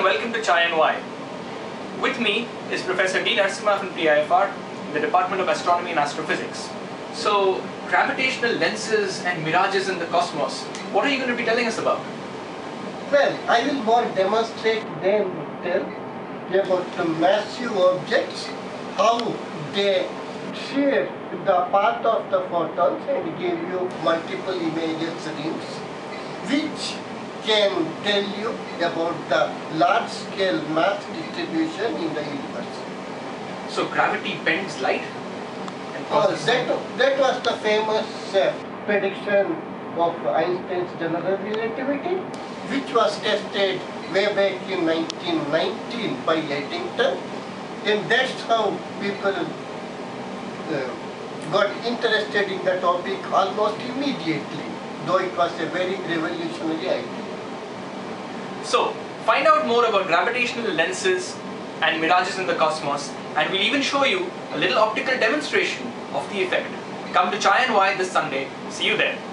and welcome to Chai and Why. With me is Professor D. Narasimha from PIFR, the Department of Astronomy and Astrophysics. So, gravitational lenses and mirages in the cosmos, what are you going to be telling us about? Well, I will more demonstrate than tell about the massive objects, how they share the path of the photons and give you multiple images streams, which can tell you about the large scale mass distribution in the universe. So gravity bends light? And that was the famous prediction of Einstein's General Relativity, which was tested way back in 1919 by Eddington, and that's how people got interested in the topic almost immediately, though it was a very revolutionary idea. So, find out more about gravitational lenses and mirages in the cosmos, and we'll even show you a little optical demonstration of the effect. Come to Chai and Why this Sunday. See you there.